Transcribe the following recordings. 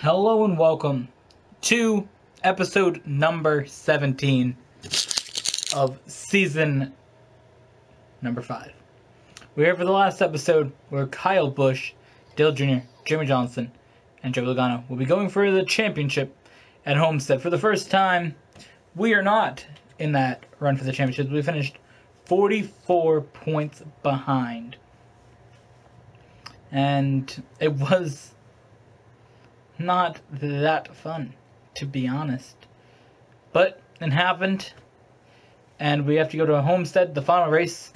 Hello and welcome to episode number 17 of season number 5. We're here for the last episode where Kyle Busch, Dale Jr., Jimmie Johnson, and Joe Logano will be going for the championship at Homestead. For the first time, we are not in that run for the championship. We finished 44 points behind. And it was not that fun, to be honest. But it happened, and we have to go to Homestead, the final race,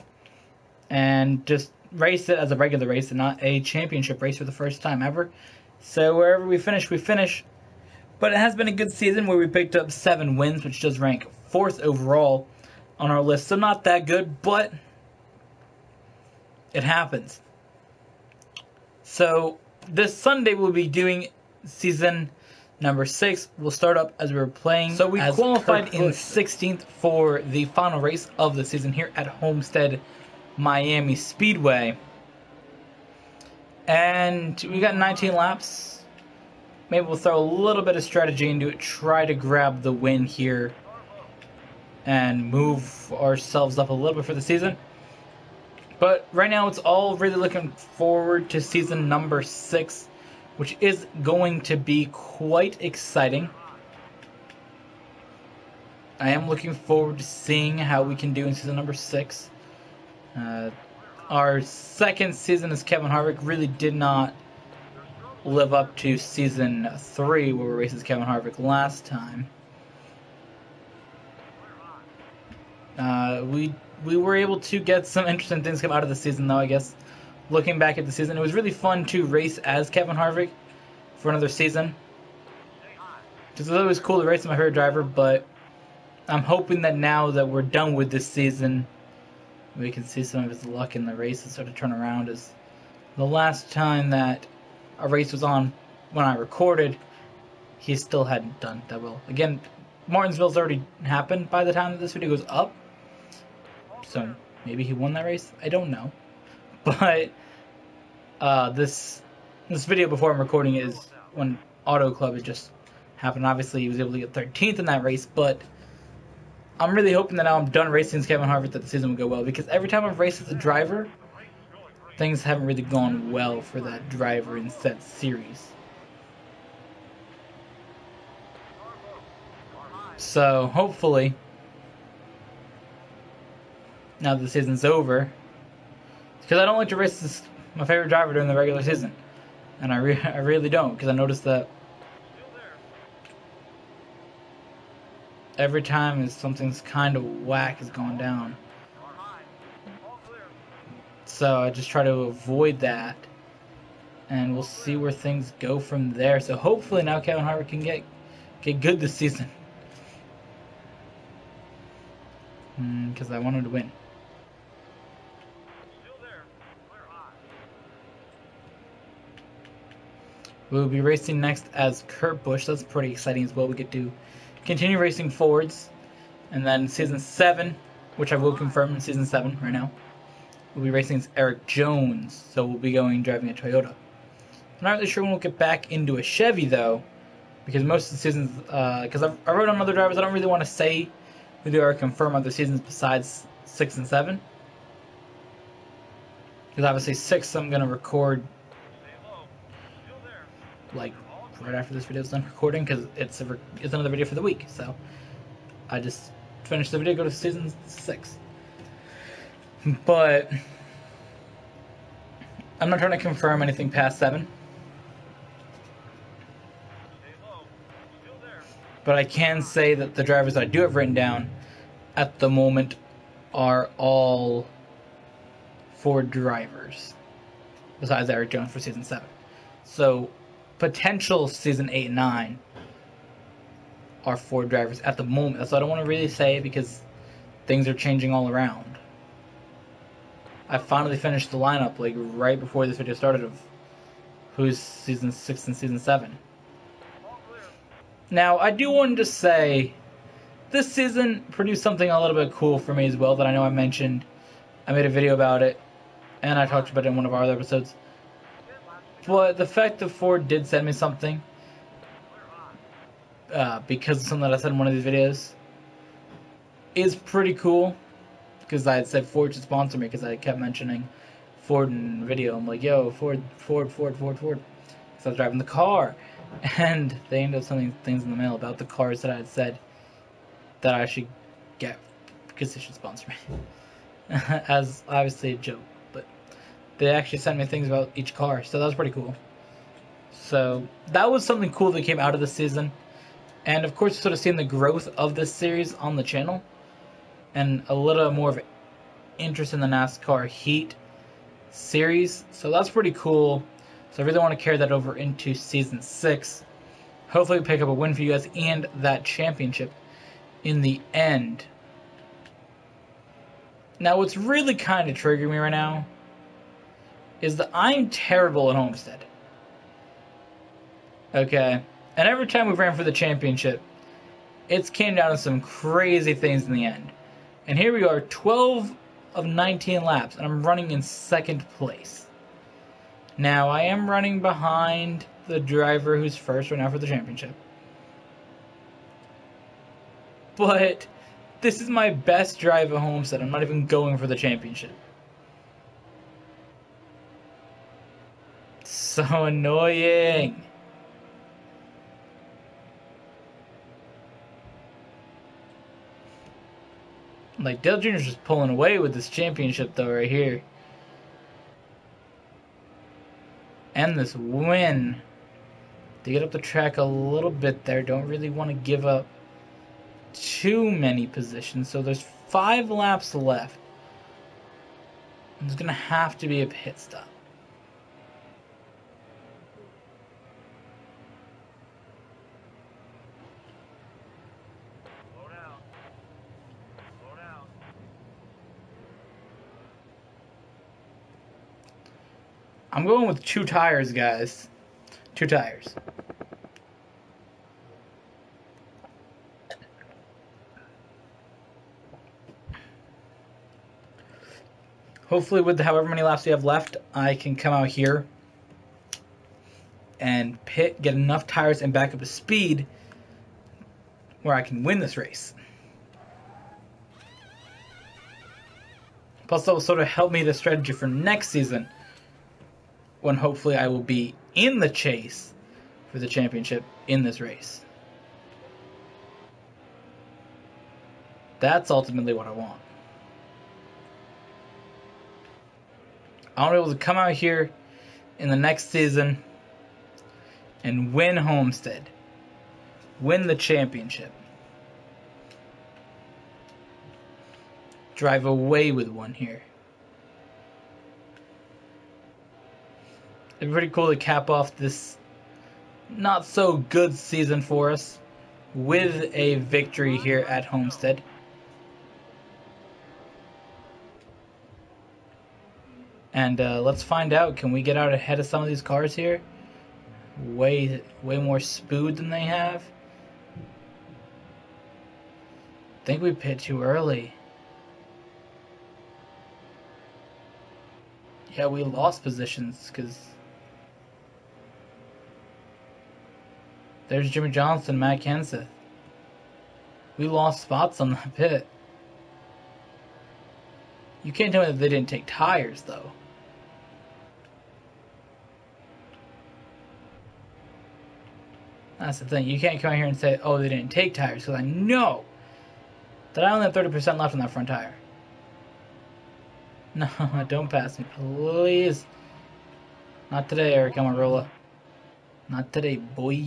and just race it as a regular race and not a championship race for the first time ever. So wherever we finish, we finish. But it has been a good season where we picked up 7 wins, which does rank 4th overall on our list. So not that good, but it happens. So this Sunday we'll be doing season number 6. We'll start up as we were playing. So we qualified in 16th for the final race of the season here at Homestead Miami Speedway. And we got 19 laps. Maybe we'll throw a little bit of strategy into it. Try to grab the win here and move ourselves up a little bit for the season. But right now it's all really looking forward to season number 6, which is going to be quite exciting. I am looking forward to seeing how we can do in season number 6. Our second season as Kevin Harvick really did not live up to season 3, where we raced as Kevin Harvick last time. We were able to get some interesting things come out of the season, though, I guess. Looking back at the season, it was really fun to race as Kevin Harvick for another season. Because it was always cool to race my favorite driver, but I'm hoping that now that we're done with this season, we can see some of his luck in the race and sort of turn around. As the last time that a race was on when I recorded, he still hadn't done that well. Again, Martinsville's already happened by the time that this video goes up. So maybe he won that race? I don't know. But this video before I'm recording is when Auto Club had just happened. Obviously, he was able to get 13th in that race, but I'm really hoping that now I'm done racing as Kevin Harvick that the season will go well, because every time I've raced as a driver, things haven't really gone well for that driver in said series. So hopefully, now that the season's over, because I don't like to race this, my favorite driver during the regular season. And I really don't, because I noticed that every time something's kind of whack has gone down. So I just try to avoid that. And we'll see where things go from there. So hopefully now Kevin Harvick can get good this season. Because I wanted to win. We'll be racing next as Kurt Busch. That's pretty exciting as well. We get to continue racing Fords. And then season 7, which I will confirm in season 7 right now, we'll be racing as Eric Jones. So we'll be driving a Toyota. I'm not really sure when we'll get back into a Chevy, though, because most of the seasons, because I rode on other drivers, I don't really want to say who they are or confirm other seasons besides 6 and 7. Because obviously 6 I'm going to record like right after this video is done recording, because it's another video for the week. So I just finished the video, go to season 6. But I'm not trying to confirm anything past 7. But I can say that the drivers I do have written down at the moment are all Ford drivers, besides Eric Jones for season 7. So potential season 8 and 9 are Ford drivers at the moment. That's what I don't want to really say, because things are changing all around. I finally finished the lineup like right before this video started of who's season 6 and season 7. Now I do want to say this season produced something a little bit cool for me as well that I know I mentioned. I made a video about it and I talked about it in one of our other episodes. But the fact that Ford did send me something because of something that I said in one of these videos, is pretty cool. Because I had said Ford should sponsor me, because I kept mentioning Ford in the video. I'm like, yo, Ford. Because I was driving the car. And they ended up sending things in the mail about the cars that I had said that I should get, because they should sponsor me. As obviously a joke, but they actually sent me things about each car, so that was pretty cool. So that was something cool that came out of the season. And of course, sort of seeing the growth of this series on the channel, and a little more of interest in the NASCAR Heat series. So that's pretty cool. So I really want to carry that over into Season 6. Hopefully we pick up a win for you guys and that championship in the end. Now what's really kind of triggering me right now is that I'm terrible at Homestead. Okay. And every time we've ran for the championship, it's came down to some crazy things in the end. And here we are, 12 of 19 laps, and I'm running in second place. Now, I am running behind the driver who's first right now for the championship. But this is my best drive at Homestead. I'm not even going for the championship. So annoying. Like, Dale Jr. is just pulling away with this championship, though, right here. And this win. They get up the track a little bit there. Don't really want to give up too many positions. So there's 5 laps left. There's going to have to be a pit stop. I'm going with 2 tires, guys. 2 tires. Hopefully with however many laps we have left, I can come out here and pit, get enough tires and back up to speed where I can win this race. Plus that will sort of help me the strategy for next season, when hopefully I will be in the chase for the championship in this race. That's ultimately what I want. I want to be able to come out here in the next season and win Homestead. Win the championship. Drive away with one here. It'd be pretty cool to cap off this not so good season for us with a victory here at Homestead. And let's find out, can we get out ahead of some of these cars here? Way more speed than they have. I think we pit too early. Yeah, we lost positions because there's Jimmie Johnson, Matt Kenseth. We lost spots on that pit. You can't tell me that they didn't take tires, though. That's the thing. You can't come out here and say, oh, they didn't take tires, because I know that I only have 30% left on that front tire. No, don't pass me, please. Not today, Erik Marolla. Not today, boy.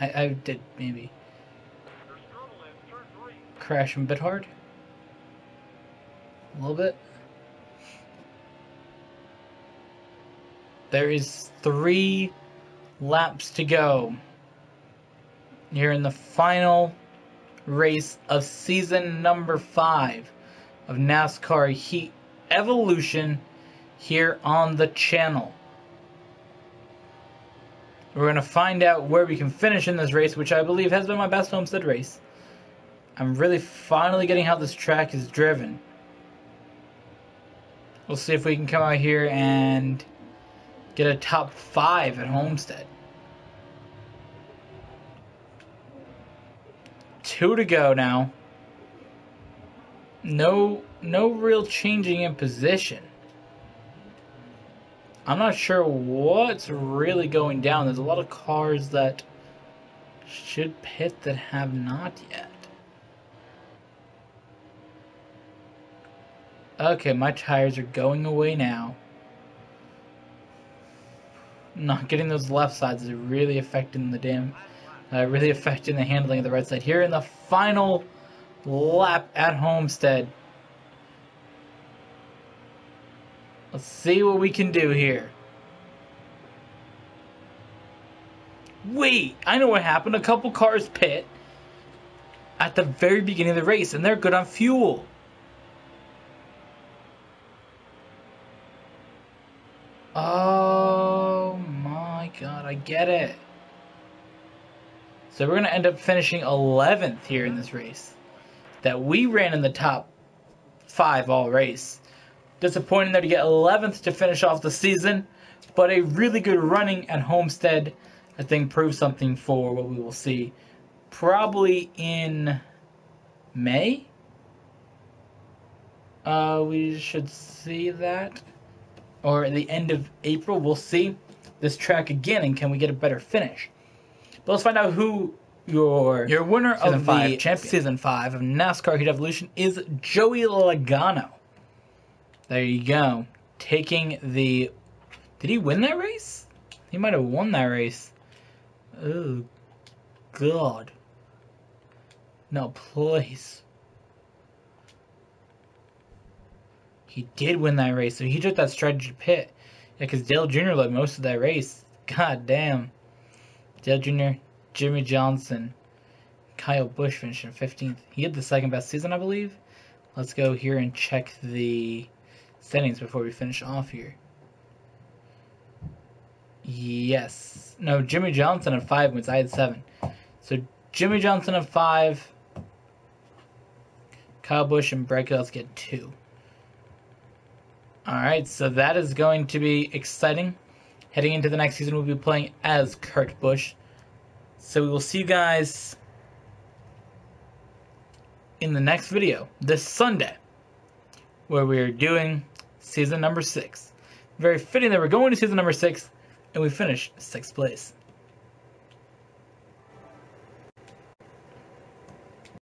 I did, maybe. Crashing a bit hard. A little bit. There is 3 laps to go. You're in the final race of season number 5 of NASCAR Heat Evolution here on the channel. We're going to find out where we can finish in this race, which I believe has been my best Homestead race. I'm really finally getting how this track is driven. We'll see if we can come out here and get a top 5 at Homestead. 2 to go now. No real changing in position. I'm not sure what's really going down. There's a lot of cars that should pit that have not yet. Okay, my tires are going away now. Not getting those left sides is really affecting the handling of the right side. Here in the final lap at Homestead. Let's see what we can do here. Wait, I know what happened. A couple cars pit at the very beginning of the race, and they're good on fuel. Oh my god, I get it. So we're going to end up finishing 11th here in this race. That we ran in the top 5 all race. Disappointing there to get 11th to finish off the season, but a really good running at Homestead, I think, proves something for what we will see probably in May. We should see that, or at the end of April, we'll see this track again, and can we get a better finish? But let's find out who your winner of the season 5 of NASCAR Heat Evolution is. Joey Logano. There you go. Taking the... Did he win that race? He might have won that race. Oh, God. No, please. He did win that race, so he took that strategy pit. Yeah, because Dale Jr. led most of that race. God damn. Dale Jr., Jimmie Johnson, Kyle Busch finished in 15th. He had the second best season, I believe. Let's go here and check the settings before we finish off here. Yes. No, Jimmie Johnson had 5 wins. I had 7. So Jimmie Johnson had 5. Kyle Busch and Brad Keselowski get 2. Alright, so that is going to be exciting. Heading into the next season, we'll be playing as Kurt Busch. So we will see you guys in the next video this Sunday, where we are doing season number 6. Very fitting that we're going to season number 6. And we finished 6th place.